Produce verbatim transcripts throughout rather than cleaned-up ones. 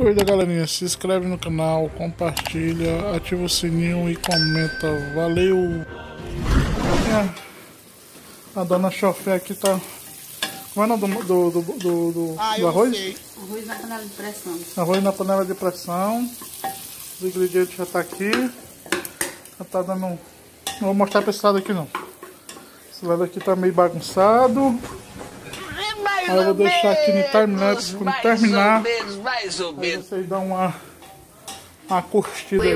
Aproveita, galerinha, se inscreve no canal, compartilha, ativa o sininho e comenta. Valeu! É. A dona Chofé aqui tá... Como é o nome do, do, do, do, do, ah, do arroz? Sei. Arroz na panela de pressão. Arroz na panela de pressão. Os ingredientes já tá aqui. Já tá dando... Não vou mostrar pra esse lado aqui não. Esse lado aqui tá meio bagunçado. Aí eu vou deixar aqui no timelapse quando terminar. Aí vocês dão uma, uma curtida aí.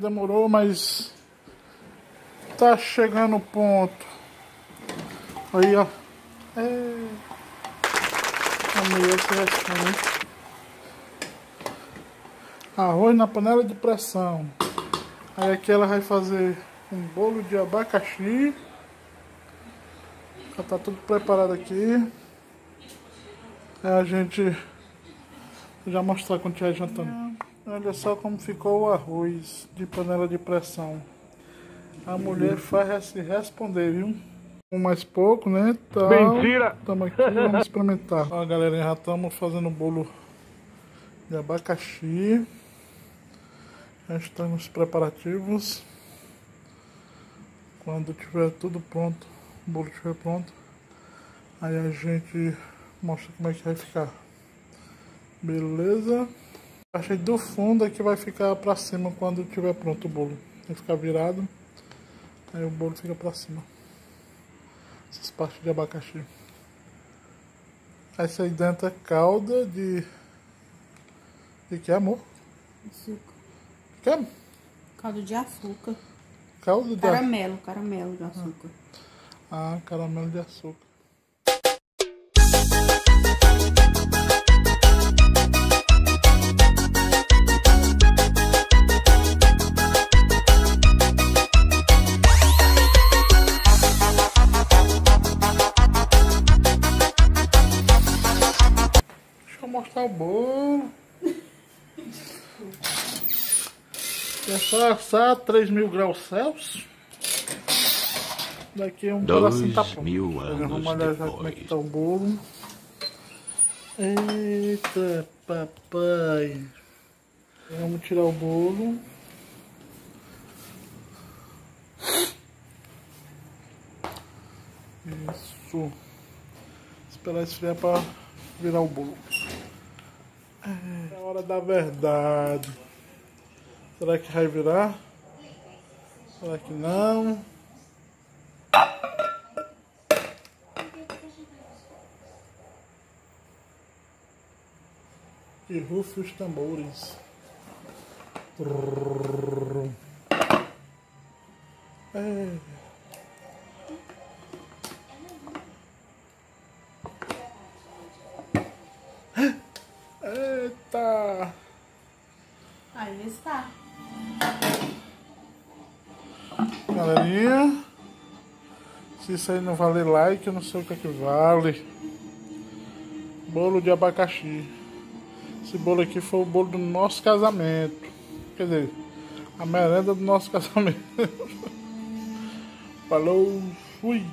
Demorou, mas tá chegando o ponto. Aí, ó. É. Amanhã você responde. Arroz na panela de pressão. Aí aqui ela vai fazer um bolo de abacaxi. Já tá tudo preparado aqui. Aí a gente... Vou já mostrar quando estiver jantando. Olha só como ficou o arroz de panela de pressão. A mulher faz se responder, viu? Um mais pouco, né? Tal. Mentira! Estamos aqui, vamos experimentar. Ó, galera, já estamos fazendo bolo de abacaxi. Já estamos preparativos. Quando tiver tudo pronto, o bolo estiver pronto, aí a gente mostra como é que vai ficar. Beleza? A parte do fundo é que vai ficar pra cima quando tiver pronto o bolo. Vai ficar virado, aí o bolo fica pra cima. Essas partes de abacaxi. Essa aí dentro é calda de... De que, amor? Açúcar. Que é? Calda de açúcar. Calda de caramelo, açúcar. Caramelo de açúcar. Ah, ah, caramelo de açúcar. Mostrar o bolo. É só assar três mil graus Celsius. Daqui um pedacinho tá pronto. Vamos olhar já como é que tá o bolo. Eita, papai. Vamos tirar o bolo. Isso. Esperar esfriar pra virar o bolo. É a hora da verdade. Será que vai virar? Será que não? E rufe os tambores. É. Eita! Aí está. Galerinha, se isso aí não valer like, eu não sei o que é que vale. Bolo de abacaxi. Esse bolo aqui foi o bolo do nosso casamento. Quer dizer, a merenda do nosso casamento. Falou, fui!